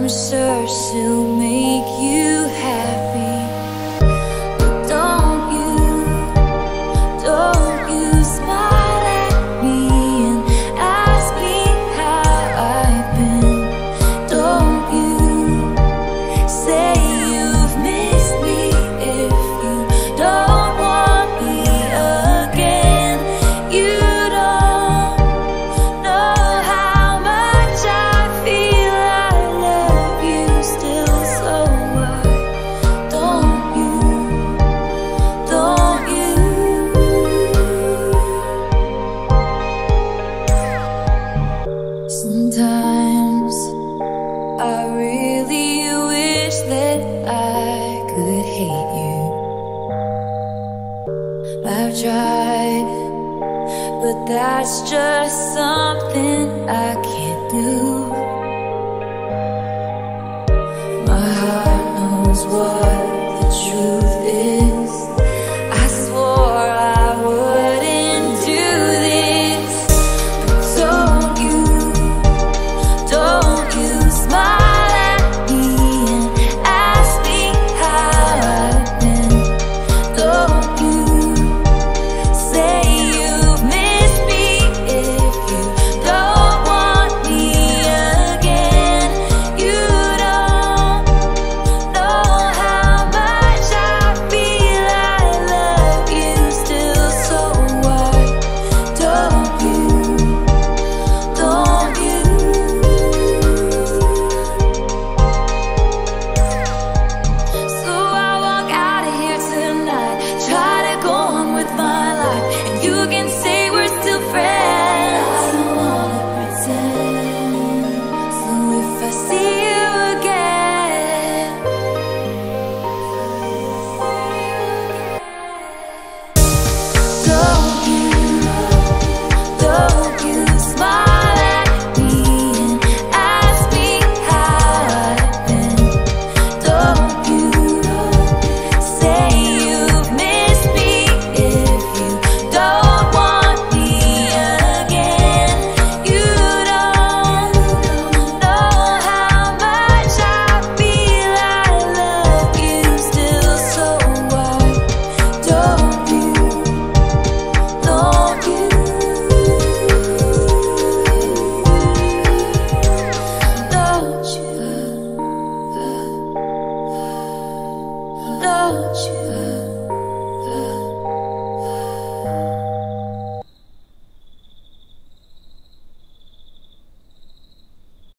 I'm sure she'll make you happy. But don't you smile at me and ask me how I've been. Don't you say you've missed me if you don't want me again. You I've tried, but that's just something I can't do.